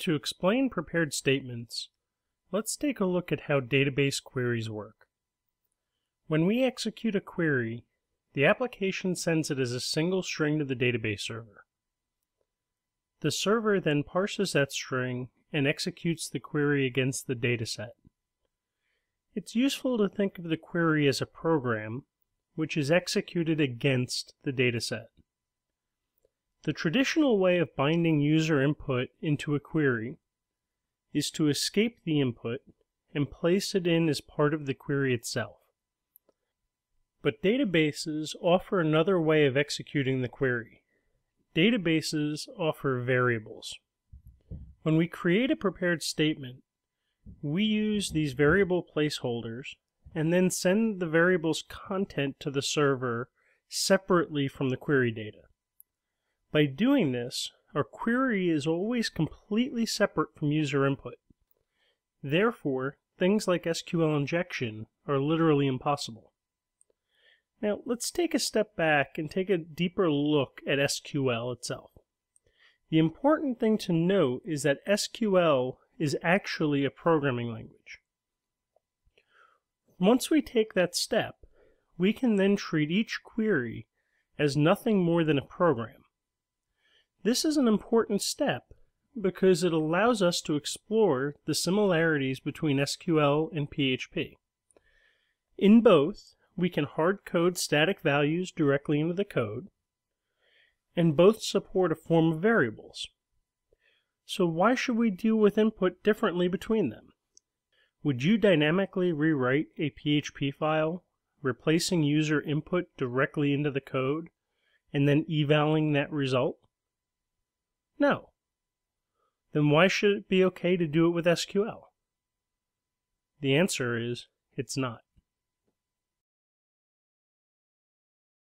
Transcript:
To explain prepared statements, let's take a look at how database queries work. When we execute a query, the application sends it as a single string to the database server. The server then parses that string and executes the query against the dataset. It's useful to think of the query as a program, which is executed against the dataset. The traditional way of binding user input into a query is to escape the input and place it in as part of the query itself. But databases offer another way of executing the query. Databases offer variables. When we create a prepared statement, we use these variable placeholders and then send the variable's content to the server separately from the query data. By doing this, our query is always completely separate from user input. Therefore, things like SQL injection are literally impossible. Now, let's take a step back and take a deeper look at SQL itself. The important thing to note is that SQL is actually a programming language. Once we take that step, we can then treat each query as nothing more than a program. This is an important step because it allows us to explore the similarities between SQL and PHP. In both, we can hard code static values directly into the code, and both support a form of variables. So why should we deal with input differently between them? Would you dynamically rewrite a PHP file, replacing user input directly into the code, and then evaluating that result? No. Then why should it be okay to do it with SQL? The answer is, it's not.